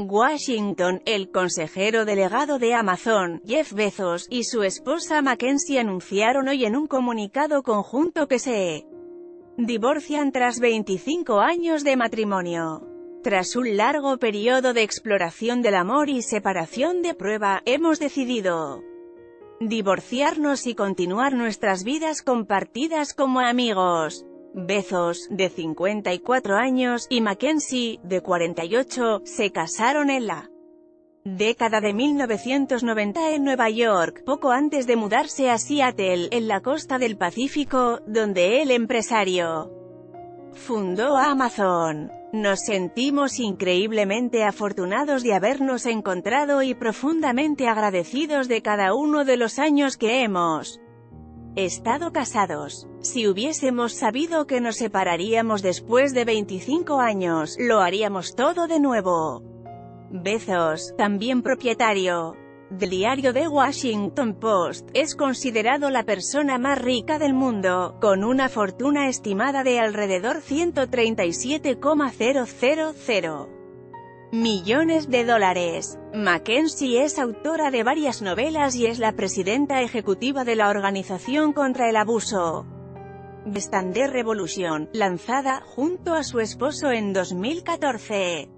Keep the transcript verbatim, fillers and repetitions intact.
Washington, el consejero delegado de Amazon, Jeff Bezos, y su esposa MacKenzie anunciaron hoy en un comunicado conjunto que se divorcian tras veinticinco años de matrimonio. Tras un largo periodo de exploración del amor y separación de prueba, hemos decidido divorciarnos y continuar nuestras vidas compartidas como amigos. Bezos, de cincuenta y cuatro años, y MacKenzie, de cuarenta y ocho, se casaron en la década de mil novecientos noventa en Nueva York, poco antes de mudarse a Seattle, en la costa del Pacífico, donde el empresario fundó Amazon. Nos sentimos increíblemente afortunados de habernos encontrado y profundamente agradecidos de cada uno de los años que hemos estado casados. Si hubiésemos sabido que nos separaríamos después de veinticinco años, lo haríamos todo de nuevo. Bezos, también propietario del diario The Washington Post, es considerado la persona más rica del mundo, con una fortuna estimada de alrededor ciento treinta y siete coma cero cero cero millones de dólares. MacKenzie es autora de varias novelas y es la presidenta ejecutiva de la Organización contra el Abuso Standard Revolution, lanzada junto a su esposo en dos mil catorce.